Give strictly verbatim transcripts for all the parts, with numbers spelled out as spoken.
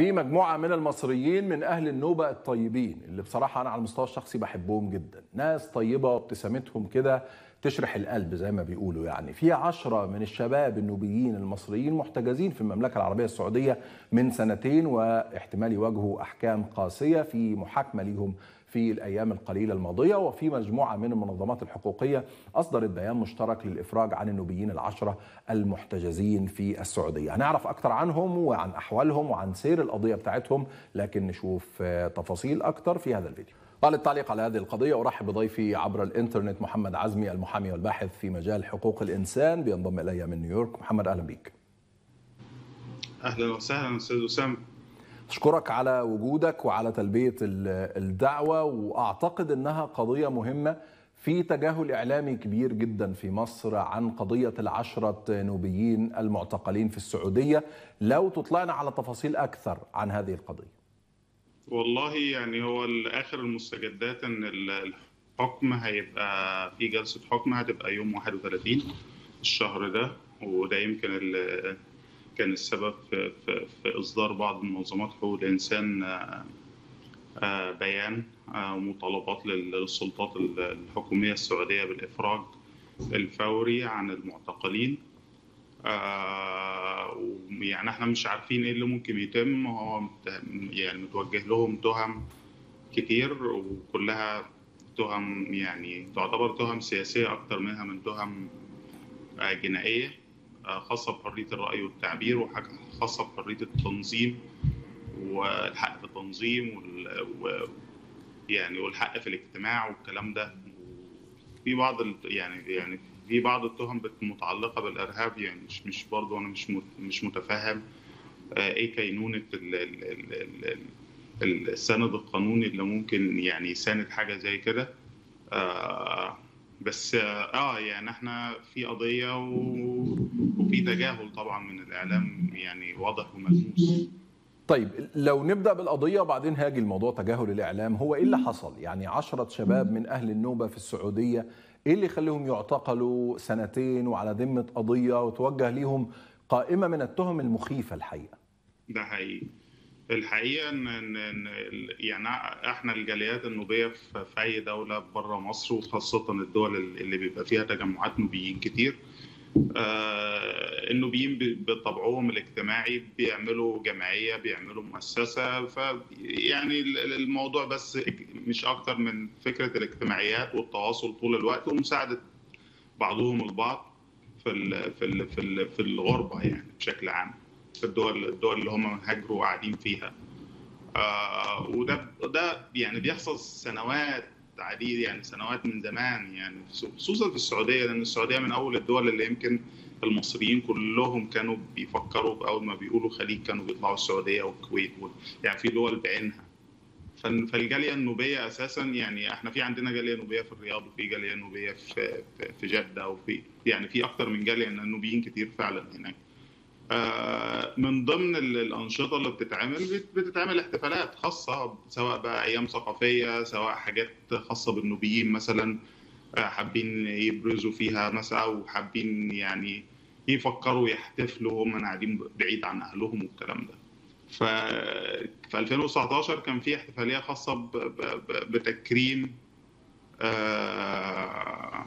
في مجموعة من المصريين من أهل النوبة الطيبين اللي بصراحة أنا على المستوى الشخصي بحبهم جدا، ناس طيبة وابتسامتهم كده تشرح القلب زي ما بيقولوا. يعني في عشرة من الشباب النوبيين المصريين محتجزين في المملكة العربية السعودية من سنتين، واحتمال يواجهوا أحكام قاسية في محاكمة ليهم في الأيام القليلة الماضية. وفي مجموعة من المنظمات الحقوقية أصدرت بيان مشترك للإفراج عن النوبيين العشرة المحتجزين في السعودية. هنعرف أكتر عنهم وعن أحوالهم وعن سير القضية بتاعتهم، لكن نشوف تفاصيل أكتر في هذا الفيديو. قال التعليق على هذه القضية، ورحب بضيفي عبر الإنترنت محمد عزمي المحامي والباحث في مجال حقوق الإنسان، بينضم إلي من نيويورك. محمد أهلا بك. أهلا وسهلا أستاذ أسامة. أشكرك على وجودك وعلى تلبية الدعوة، وأعتقد أنها قضية مهمة. في تجاهل إعلامي كبير جدا في مصر عن قضية العشرة نوبيين المعتقلين في السعودية، لو تطلعنا على تفاصيل أكثر عن هذه القضية. والله يعني هو آخر المستجدات أن الحكم هيبقى في جلسة حكم هتبقى يوم واحد وثلاثين الشهر ده، وده يمكن ال كان السبب في, في, في إصدار بعض منظمات حقوق الإنسان بيان ومطالبات للسلطات الحكومية السعودية بالإفراج الفوري عن المعتقلين. يعني احنا مش عارفين ايه اللي ممكن يتم، هو يعني متوجه لهم تهم كتير وكلها تهم يعني تعتبر تهم سياسية أكتر منها من تهم جنائية، خاصة بحرية الرأي والتعبير وحاجة خاصة بحرية التنظيم والحق في التنظيم وال... يعني والحق في الاجتماع والكلام ده. في بعض يعني يعني في بعض التهم متعلقة بالإرهاب، يعني مش مش برضه أنا مش مش متفهم إيه كينونة ال... ال... ال... ال... السند القانوني اللي ممكن يعني يساند حاجة زي كده. آه... بس اه يعني احنا في قضية و... وفي تجاهل طبعا من الإعلام يعني واضح وملموس. طيب لو نبدأ بالقضية وبعدين هاجي الموضوع تجاهل الإعلام، هو ايه اللي حصل؟ يعني عشرة شباب من أهل النوبة في السعودية، ايه اللي خليهم يعتقلوا سنتين وعلى ذمة قضية وتوجه ليهم قائمة من التهم المخيفة الحقيقة؟ ده حقيقي. الحقيقة إن يعني إحنا الجاليات النوبية في أي دولة بره مصر وخاصة الدول اللي بيبقى فيها تجمعات نوبيين كتير، النوبيين بطبعهم الاجتماعي بيعملوا جمعية بيعملوا مؤسسة، فيعني الموضوع بس مش أكتر من فكرة الاجتماعيات والتواصل طول الوقت ومساعدة بعضهم البعض في في في الغربة يعني بشكل عام. في الدول الدول اللي هم هاجروا وقاعدين فيها. آه وده ده يعني بيحصل سنوات عديده، يعني سنوات من زمان، يعني خصوصا في السعوديه، لان السعوديه من اول الدول اللي يمكن المصريين كلهم كانوا بيفكروا اول ما بيقولوا خليج كانوا بيطلعوا السعوديه والكويت، يعني في دول بعينها. فالجاليه النوبيه اساسا يعني احنا في عندنا جاليه نوبيه في الرياض وفي جاليه نوبيه في في جده وفي يعني في اكثر من جاليه، ان النوبيين كتير فعلا هناك. من ضمن الأنشطة اللي بتتعمل بتتعمل احتفالات خاصة، سواء بقى أيام ثقافية، سواء حاجات خاصة بالنوبيين مثلا حابين يبرزوا فيها مثلا، وحابين يعني يفكروا يحتفلوا وهم قاعدين بعيد عن أهلهم والكلام ده. ففي ألفين وتسعطاشر كان في احتفالية خاصة بتكريم آه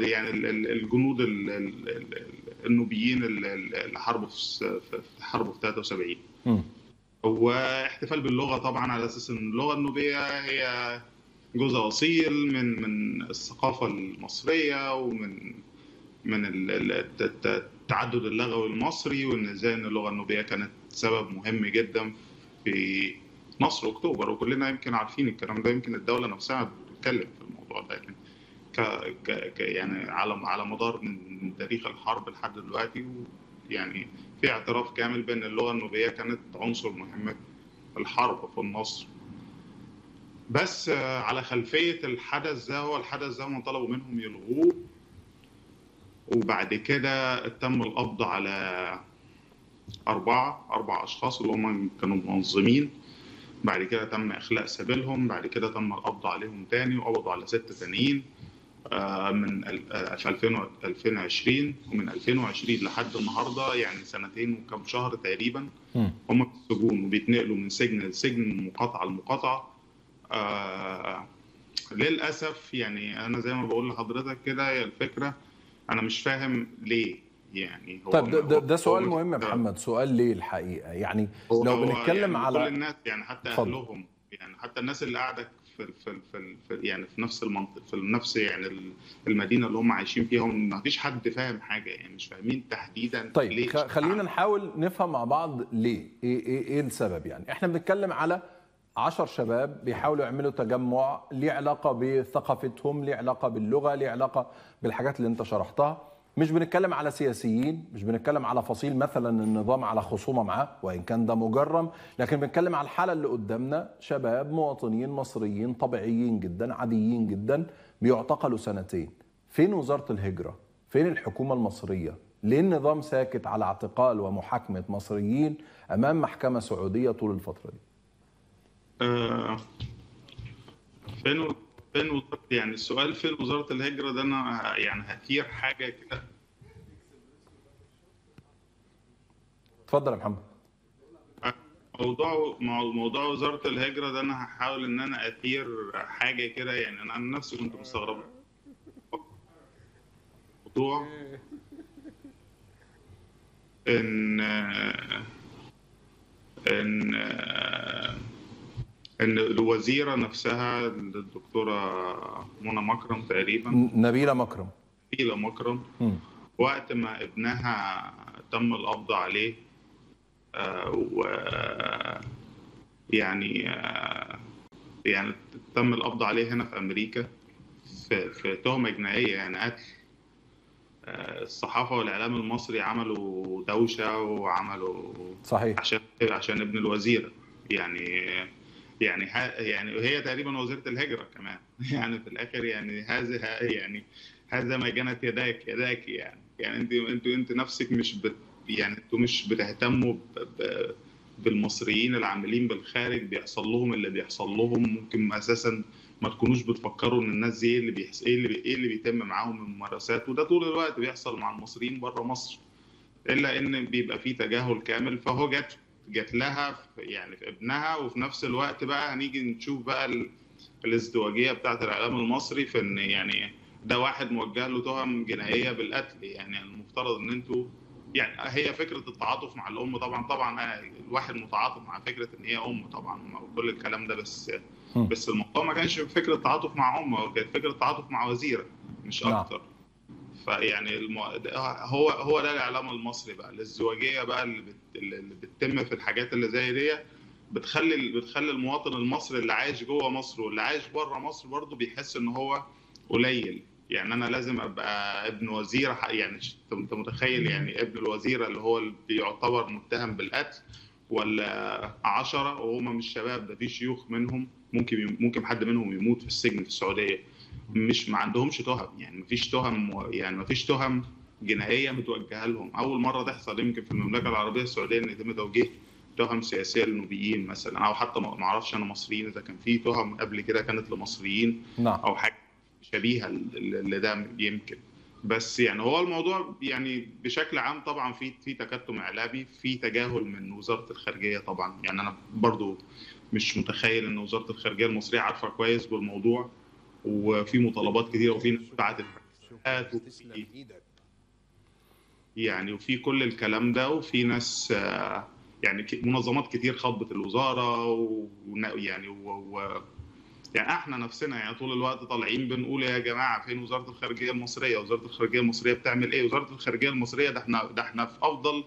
يعني الجنود النوبيين اللي حاربوا في حرب في ثلاثة وسبعين، واحتفال باللغه طبعا على اساس ان اللغه النوبيه هي جزء اصيل من من الثقافه المصريه ومن من التعدد اللغوي المصري، وان ازاي ان اللغه النوبيه كانت سبب مهم جدا في نصر اكتوبر، وكلنا يمكن عارفين الكلام ده، يمكن الدوله نفسها بتتكلم في الموضوع ده. لكن ك يعني على على مدار من تاريخ الحرب لحد دلوقتي، ويعني في اعتراف كامل بان اللغه النوبيه كانت عنصر مهم في الحرب في النصر. بس على خلفيه الحدث ده، هو الحدث ده هم طلبوا منهم يلغوه، وبعد كده تم القبض على اربعه اربع اشخاص اللي هم كانوا منظمين، بعد كده تم إخلاء سبيلهم، بعد كده تم القبض عليهم تاني وقبضوا على ستة تانيين، من ألفين وعشرين ومن ألفين وعشرين لحد النهارده، يعني سنتين وكم شهر تقريبا هم في السجون وبيتنقلوا من سجن لسجن ومن مقاطعه لمقاطعه. آه للاسف يعني انا زي ما بقول لحضرتك كده، الفكره انا مش فاهم ليه يعني. هو طب ده, ده سؤال مهم يا محمد، سؤال ليه الحقيقه يعني. هو لو هو بنتكلم يعني على كل الناس يعني، حتى فضل. اهلهم يعني، حتى الناس اللي قاعده في في في يعني في نفس المنطقه، في نفس يعني المدينه اللي هم عايشين فيها، ما فيش حد فاهم حاجه يعني، مش فاهمين تحديدا. طيب ليه؟ خلينا نحاول نفهم مع بعض ليه، ايه ايه, إيه السبب يعني. احنا بنتكلم على عشر شباب بيحاولوا يعملوا تجمع ليه علاقه بثقافتهم، ليه علاقه باللغه، ليه علاقه بالحاجات اللي انت شرحتها. مش بنتكلم على سياسيين، مش بنتكلم على فصيل مثلا النظام على خصومه معاه وان كان ده مجرم، لكن بنتكلم على الحاله اللي قدامنا، شباب مواطنين مصريين طبيعيين جدا عاديين جدا بيعتقلوا سنتين. فين وزاره الهجره؟ فين الحكومه المصريه؟ ليه النظام ساكت على اعتقال ومحاكمه مصريين امام محكمه سعوديه طول الفتره دي؟ آه. فين فين وزاره يعني السؤال فين وزاره الهجره ده؟ انا يعني هثير حاجه كده. اتفضل يا محمد. موضوع موضوع وزاره الهجره ده انا هحاول ان انا اثير حاجه كده يعني. انا عن نفسي كنت مستغرب موضوع ان ان ان الوزيره نفسها الدكتوره منى مكرم تقريبا، نبيله مكرم نبيله مكرم م. وقت ما ابنها تم القبض عليه آه و يعني آه يعني تم القبض عليه هنا في امريكا في, في تهمه جنائيه يعني قتل. آه الصحافه والاعلام المصري عملوا دوشه وعملوا صحيح عشان عشان ابن الوزيره يعني يعني يعني وهي تقريبا وزيره الهجره كمان يعني في الاخر يعني. هذا يعني هذا ما جنت يداك يداك يعني يعني انت انت انت نفسك مش بت يعني انتوا مش بتهتموا بالمصريين العاملين بالخارج، بيحصل لهم اللي بيحصل لهم. ممكن اساسا ما تكونوش بتفكروا ان الناس دي ايه اللي بيحصل، ايه اللي ايه اللي بيتم معاهم من ممارسات، وده طول الوقت بيحصل مع المصريين بره مصر، الا ان بيبقى في تجاهل كامل. فهو جت جات لها في يعني في ابنها، وفي نفس الوقت بقى هنيجي نشوف بقى ال... الازدواجيه بتاعت الاعلام المصري في ان يعني ده واحد موجه له تهم جنائيه بالقتل. يعني المفترض ان انتوا يعني هي فكره التعاطف مع الام طبعا طبعا الواحد متعاطف مع فكره ان هي ام طبعا وكل الكلام ده، بس م. بس الموضوع ما كانش فكره تعاطف مع امه، كانت فكره تعاطف مع وزيره مش اكتر. لا. فيعني المو... هو هو ده الاعلام المصري بقى، الازدواجيه بقى اللي, بت... اللي بتتم في الحاجات اللي زي دي بتخلي بتخلي المواطن المصري اللي عايش جوه مصر واللي عايش بره مصر برضه بيحس ان هو قليل. يعني انا لازم ابقى ابن وزيره يعني، انت متخيل يعني ابن الوزيره اللي هو اللي بيعتبر متهم بالقتل ولا عشرة وهم مش شباب، ده في شيوخ منهم ممكن ممكن حد منهم يموت في السجن في السعوديه، مش ما عندهمش تهم يعني، ما فيش تهم يعني ما فيش تهم جنائيه متوجهه لهم. اول مره تحصل يمكن في المملكه العربيه السعوديه ان يتم توجيه تهم سياسيه للنوبيين مثلا، او حتى ما اعرفش انا مصريين اذا كان في تهم قبل كده كانت لمصريين او حاجه شبيهه اللي ده يمكن. بس يعني هو الموضوع يعني بشكل عام طبعا في في تكتم اعلامي، في تجاهل من وزاره الخارجيه طبعا. يعني انا برضو مش متخيل ان وزاره الخارجيه المصريه عارفه كويس بالموضوع، وفي مطالبات كتيره وفي بعد يعني وفي كل الكلام ده، وفي ناس يعني منظمات كتير خاطبه الوزاره ويعني و يعني احنا نفسنا يعني طول الوقت طالعين بنقول يا جماعه فين وزاره الخارجيه المصريه؟ وزاره الخارجيه المصريه بتعمل ايه؟ وزاره الخارجيه المصريه ده احنا ده احنا في افضل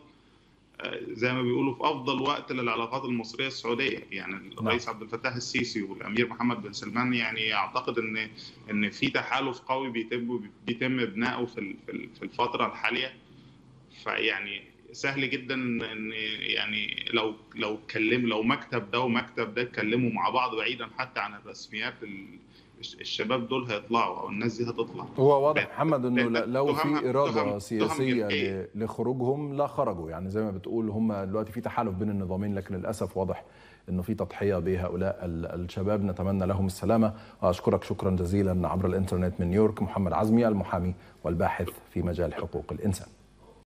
زي ما بيقولوا في افضل وقت للعلاقات المصريه السعوديه يعني. الرئيس عبد الفتاح السيسي والامير محمد بن سلمان يعني اعتقد ان ان في تحالف قوي بيتم بيتم بناؤه في في الفتره الحاليه. فيعني سهل جدا ان يعني لو لو اتكلم لو مكتب ده ومكتب ده اتكلموا مع بعض بعيدا حتى عن الرسميات، الشباب دول هيطلعوا او الناس دي هتطلع. هو واضح محمد انه لو في اراده سياسيه لخروجهم لا خرجوا يعني، زي ما بتقول هم دلوقتي في تحالف بين النظامين، لكن للاسف واضح أنه في تضحية بهؤلاء الشباب، نتمنى لهم السلامة. وأشكرك شكرا جزيلا عبر الإنترنت من نيويورك محمد عزمي، المحامي والباحث في مجال حقوق الإنسان.